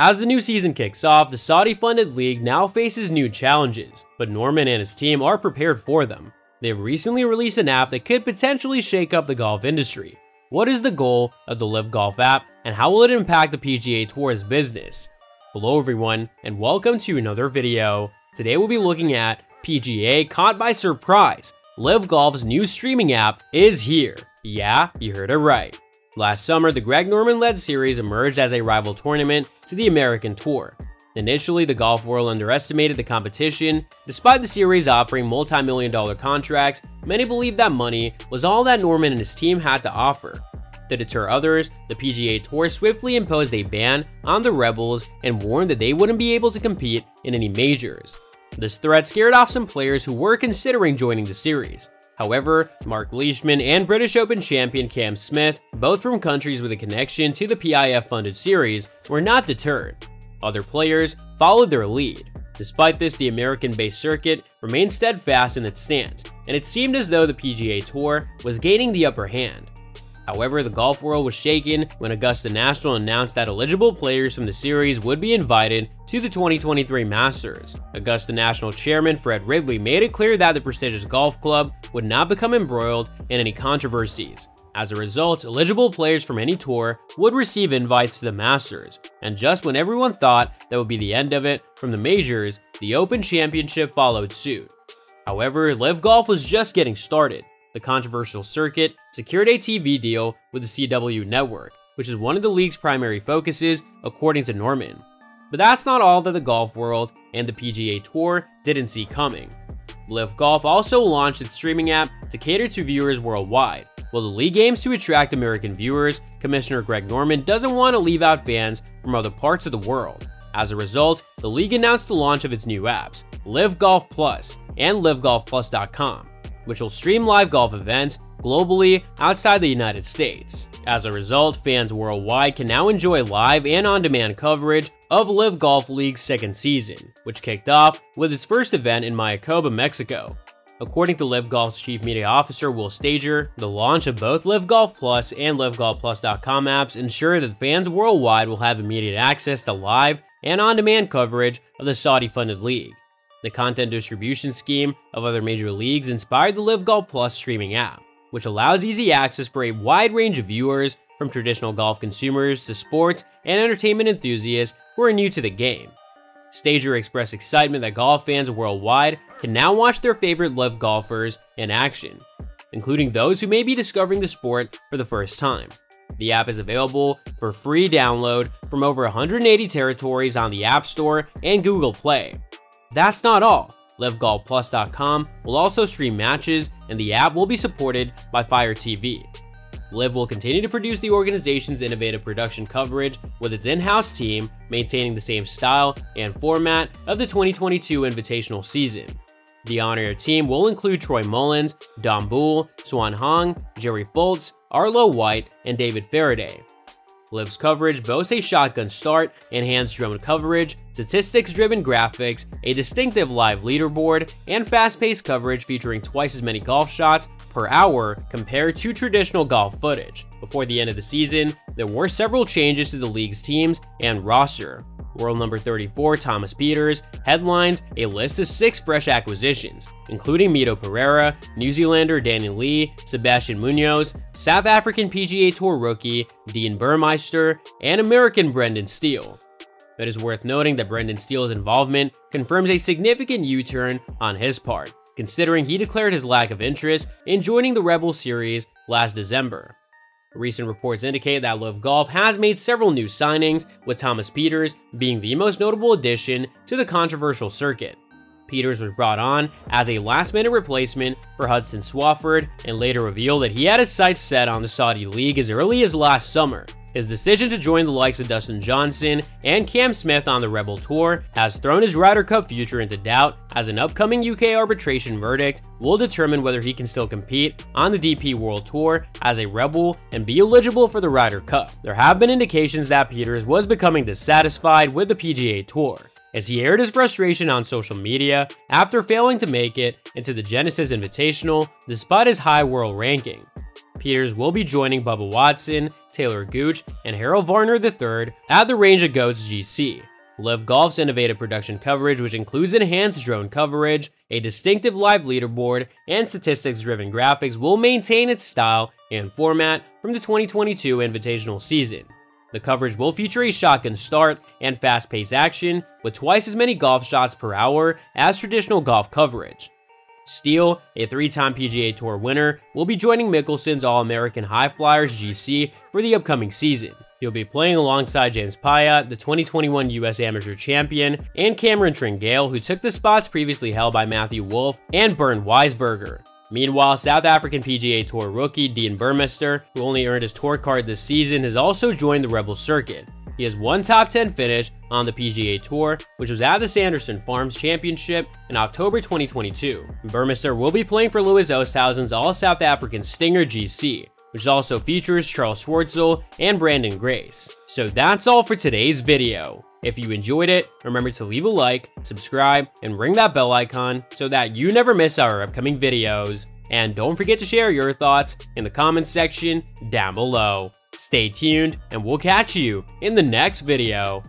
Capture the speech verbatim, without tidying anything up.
As the new season kicks off, the Saudi-funded league now faces new challenges, but Norman and his team are prepared for them. They've recently released an app that could potentially shake up the golf industry. What is the goal of the LIV Golf app, and how will it impact the P G A Tour's business? Hello everyone, and welcome to another video. Today we'll be looking at P G A Caught by Surprise. LIV Golf's new streaming app is here. Yeah, you heard it right. Last summer, the Greg Norman-led series emerged as a rival tournament to the American Tour. Initially, the golf world underestimated the competition. Despite the series offering multi-million dollar contracts, many believed that money was all that Norman and his team had to offer. To deter others, the P G A Tour swiftly imposed a ban on the Rebels and warned that they wouldn't be able to compete in any majors. This threat scared off some players who were considering joining the series. However, Mark Leishman and British Open champion Cam Smith, both from countries with a connection to the P I F-funded series, were not deterred. Other players followed their lead. Despite this, the American-based circuit remained steadfast in its stance, and it seemed as though the P G A Tour was gaining the upper hand. However, the golf world was shaken when Augusta National announced that eligible players from the series would be invited to the twenty twenty-three Masters. Augusta National Chairman Fred Ridley made it clear that the prestigious golf club would not become embroiled in any controversies. As a result, eligible players from any tour would receive invites to the Masters. And just when everyone thought that would be the end of it from the majors, the Open Championship followed suit. However, LIV Golf was just getting started. The controversial circuit secured a T V deal with the C W Network, which is one of the league's primary focuses, according to Norman. But that's not all that the golf world and the P G A Tour didn't see coming. LIV Golf also launched its streaming app to cater to viewers worldwide. While the league aims to attract American viewers, Commissioner Greg Norman doesn't want to leave out fans from other parts of the world. As a result, the league announced the launch of its new apps, LIV Golf Plus and Liv Golf Plus dot com. which will stream live golf events globally outside the United States. As a result, fans worldwide can now enjoy live and on-demand coverage of LIV Golf League's second season, which kicked off with its first event in Mayacoba, Mexico. According to LIV Golf's Chief Media Officer Will Stager, the launch of both LIV Golf Plus and Liv Golf Plus dot com apps ensure that fans worldwide will have immediate access to live and on-demand coverage of the Saudi-funded league. The content distribution scheme of other major leagues inspired the LIV Golf Plus streaming app, which allows easy access for a wide range of viewers, from traditional golf consumers to sports and entertainment enthusiasts who are new to the game. Stager expressed excitement that golf fans worldwide can now watch their favorite LIV golfers in action, including those who may be discovering the sport for the first time. The app is available for free download from over one hundred eighty territories on the App Store and Google Play. That's not all. Liv Golf Plus dot com will also stream matches, and the app will be supported by Fire T V. LIV will continue to produce the organization's innovative production coverage with its in-house team, maintaining the same style and format of the twenty twenty-two Invitational season. The on-air team will include Troy Mullins, Dom Bull, Swan Hong, Jerry Fultz, Arlo White, and David Faraday. LIV's coverage boasts a shotgun start, enhanced drone coverage, statistics-driven graphics, a distinctive live leaderboard, and fast-paced coverage featuring twice as many golf shots per hour compared to traditional golf footage. Before the end of the season, there were several changes to the league's teams and roster. World number thirty-four Thomas Pieters headlines a list of six fresh acquisitions, including Mito Pereira, New Zealander Danny Lee, Sebastian Munoz, South African P G A Tour rookie Dean Burmeister, and American Brendan Steele. It is worth noting that Brendan Steele's involvement confirms a significant U-turn on his part, considering he declared his lack of interest in joining the Rebel Series last December. Recent reports indicate that LIV Golf has made several new signings, with Thomas Pieters being the most notable addition to the controversial circuit. Pieters was brought on as a last-minute replacement for Hudson Swafford and later revealed that he had his sights set on the Saudi League as early as last summer. His decision to join the likes of Dustin Johnson and Cam Smith on the Rebel Tour has thrown his Ryder Cup future into doubt, as an upcoming U K arbitration verdict will determine whether he can still compete on the D P World Tour as a Rebel and be eligible for the Ryder Cup. There have been indications that Pieters was becoming dissatisfied with the P G A Tour, as he aired his frustration on social media after failing to make it into the Genesis Invitational despite his high world ranking. Pieters will be joining Bubba Watson, Taylor Gooch, and Harold Varner the third at the Range of Goats G C. Live Golf's innovative production coverage, which includes enhanced drone coverage, a distinctive live leaderboard, and statistics-driven graphics, will maintain its style and format from the twenty twenty-two Invitational season. The coverage will feature a shotgun start and fast-paced action with twice as many golf shots per hour as traditional golf coverage. Steele, a three-time P G A Tour winner, will be joining Mickelson's All-American High Flyers G C for the upcoming season. He'll be playing alongside James Pyatt, the twenty twenty-one U S Amateur Champion, and Cameron Tringale, who took the spots previously held by Matthew Wolff and Bernd Weisberger. Meanwhile, South African P G A Tour rookie Dean Burmeister, who only earned his tour card this season, has also joined the Rebel Circuit. He has one top ten finish on the P G A Tour, which was at the Sanderson Farms Championship in October twenty twenty-two. Burmeister will be playing for Louis Oosthousen's All-South African Stinger G C, which also features Charles Schwartzel and Brandon Grace. So that's all for today's video. If you enjoyed it, remember to leave a like, subscribe, and ring that bell icon so that you never miss our upcoming videos. And don't forget to share your thoughts in the comments section down below. Stay tuned, and we'll catch you in the next video.